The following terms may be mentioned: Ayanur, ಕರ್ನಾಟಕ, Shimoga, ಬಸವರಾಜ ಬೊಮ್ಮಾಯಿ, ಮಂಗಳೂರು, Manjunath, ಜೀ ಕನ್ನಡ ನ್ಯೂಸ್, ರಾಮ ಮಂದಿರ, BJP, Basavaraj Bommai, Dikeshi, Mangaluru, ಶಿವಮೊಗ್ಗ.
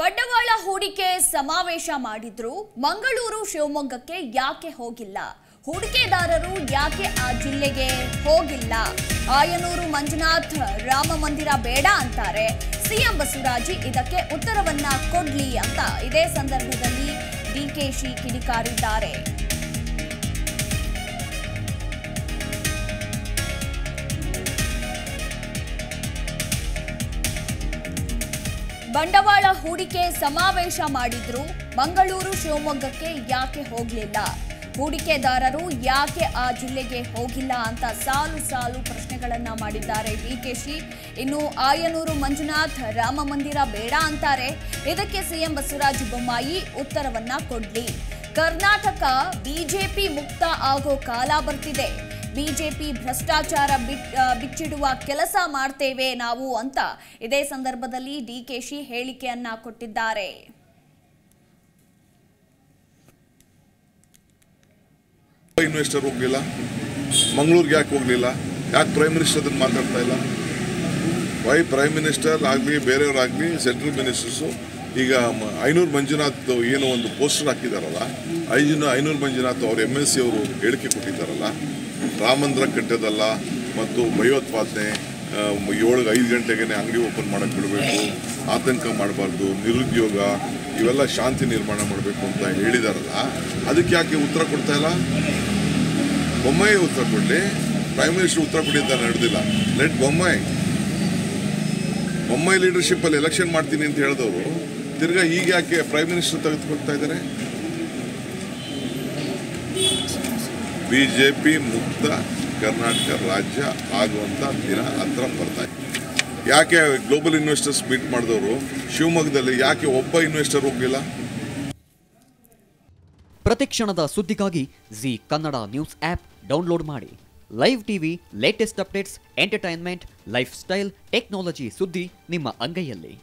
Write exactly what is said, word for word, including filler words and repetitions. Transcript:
ಬಂಡವಾಳ ಹೂಡಿಕೆ ಸಮಾವೇಶ ಮಾಡಿದ್ರು ಮಂಗಳೂರು ಶಿವಮೊಗ್ಗಕ್ಕೆ ಯಾಕೆ ಹೋಗಿಲ್ಲ ಹೂಡಿಕೆದಾರರು ಯಾಕೆ ಆ ಜಿಲ್ಲೆಗೆ ಹೋಗಿಲ್ಲ ಆಯನೂರು ಮಂಜುನಾಥ್ ರಾಮ ಮಂದಿರ ಬೇಡ ಅಂತಾರೆ ಸಿಎಂ ಬಸವರಾಜ್ ಇದಕ್ಕೆ ಉತ್ತರವನ್ನ ಕೊಡ್ಲಿ ಅಂತ ಇದೇ ಸಂದರ್ಭದಲ್ಲಿ ಡಿಕೆಶಿ ಕಿಡಿಕಾರಿದ್ದಾರೆ ಬಂಡವಾಳ ಹೂಡಿಕೆ ಸಮಾವೇಶ ಮಾಡಿದ್ರು ಮಂಗಳೂರು ಶಿವಮೊಗ್ಗಕ್ಕೆ ಯಾಕೆ ಹೋಗಲಿಲ್ಲ ಹೂಡಿಕೆದಾರರು ಯಾಕೆ ಆ ಜಿಲ್ಲೆಗೆ ಹೋಗಿಲ್ಲ ಅಂತ ಸಾಲು ಸಾಲು ಪ್ರಶ್ನೆಗಳನ್ನು ಮಾಡಿದ್ದಾರೆ ಡಿಕೆಶಿ ಇನ್ನು ಆಯನೂರು ಮಂಜುನಾಥ್ ರಾಮ ಮಂದಿರ ಬೇಡ ಅಂತಾರೆ ಇದಕ್ಕೆ ಸಿಎಂ ಬಸವರಾಜ ಬೊಮ್ಮಾಯಿ ಉತ್ತರವನ್ನ ಕೊಡ್ಲಿ ಕರ್ನಾಟಕ ಬಿಜೆಪಿ ಮುಕ್ತ ಆಗೋ ಕಾಲ ಬರ್ತಿದೆ ಬಿಜೆಪಿ ಭ್ರಷ್ಟಾಚಾರ ಬಿಚ್ಚಿಡುವ ಕೆಲಸ ಮಾಡ್ತೇವೆ ನಾವು ಅಂತ ಇದೇ ಸಂದರ್ಭದಲ್ಲಿ ಡಿಕೆಶಿ ಹೇಳಿಕೆಯನ್ನ ಕೊಟ್ಟಿದ್ದಾರೆ ಇನ್ವೆಸ್ಟರ್ ಹೋಗಲಿಲ್ಲ ಮಂಗಳೂರಿಗೆ ಯಾಕೆ ಹೋಗಲಿಲ್ಲ ಯಾಕೆ ಪ್ರೈಮ್ ಮಿನಿಸ್ಟರ್ ಅದನ್ನು ಮಾತಾಡ್ತಾ ಇಲ್ಲ ವೈ ಪ್ರೈಮ್ ಮಿನಿಸ್ಟರ್ ಆಗಲಿ ಬೇರೆಯವರಾಗಲಿ ಸೆಂಟ್ರಲ್ ಮಿನಿಸ್ಟರ್ಸು ಈಗ ಐನೂರು ಮಂಜುನಾಥ್ ಏನೋ ಒಂದು ಪೋಸ್ಟರ್ ಹಾಕಿದಾರಲ್ಲ ಐನೂರು ಐನೂರು ಮಂಜುನಾಥ್ ಅವರು ಎಮ್ ಎಲ್ ಸಿ ಅವರು ಹೇಳಿಕೆ ಕೊಟ್ಟಿದ್ದಾರಲ್ಲ ರಾಮಂದ್ರ ಕಟ್ಟದಲ್ಲ ಮತ್ತು ಭಯೋತ್ಪಾದನೆ ಏಳು ಐದು ಗಂಟೆಗೆ ಅಂಗಡಿ ಓಪನ್ ಮಾಡೋಕ್ಕೆ ಬಿಡಬೇಕು ಆತಂಕ ಮಾಡಬಾರ್ದು ನಿರುದ್ಯೋಗ ಇವೆಲ್ಲ ಶಾಂತಿ ನಿರ್ಮಾಣ ಮಾಡಬೇಕು ಅಂತ ಹೇಳಿದಾರಲ್ಲ ಅದಕ್ಕೆ ಯಾಕೆ ಉತ್ತರ ಕೊಡ್ತಾ ಇಲ್ಲ ಬೊಮ್ಮಾಯಿ ಉತ್ತರ ಕೊಡಲಿ ಪ್ರೈಮ್ ಮಿನಿಸ್ಟರ್ ಉತ್ತರ ಕೊಡಿದ್ದ ನಡೆದಿಲ್ಲ ಲೆಟ್ ಬೊಮ್ಮಾಯಿ ಬೊಮ್ಮಾಯಿ ಲೀಡರ್ಶಿಪ್ಪಲ್ಲಿ ಎಲೆಕ್ಷನ್ ಮಾಡ್ತೀನಿ ಅಂತ ಹೇಳಿದವರು ತಿರ್ಗಾ ಈಗ ಯಾಕೆ ಪ್ರೈಮ್ ಮಿನಿಸ್ಟರ್ ತೆಗೆದುಕೊಳ್ತಾ ಇದ್ದಾರೆ ಬಿಜೆಪಿ ಮುಕ್ತ ಕರ್ನಾಟಕ ರಾಜ್ಯ ಆಗುವಂಥ ದಿನ ಹತ್ರ ಬರ್ತಾ ಇದೆ ಯಾಕೆ ಗ್ಲೋಬಲ್ ಇನ್ವೆಸ್ಟರ್ಸ್ ಮೀಟ್ ಮಾಡಿದವರು ಶಿವಮೊಗ್ಗದಲ್ಲಿ ಯಾಕೆ ಒಬ್ಬ ಇನ್ವೆಸ್ಟರ್ ಹೋಗಲಿಲ್ಲ ಪ್ರತಿಕ್ಷಣದ ಸುದ್ದಿಗಾಗಿ G Kannada news app download ಮಾಡಿ live TV latest updates entertainment life style technology ಸುದ್ದಿ ನಿಮ್ಮ ಅಂಗೈಯಲ್ಲಿ.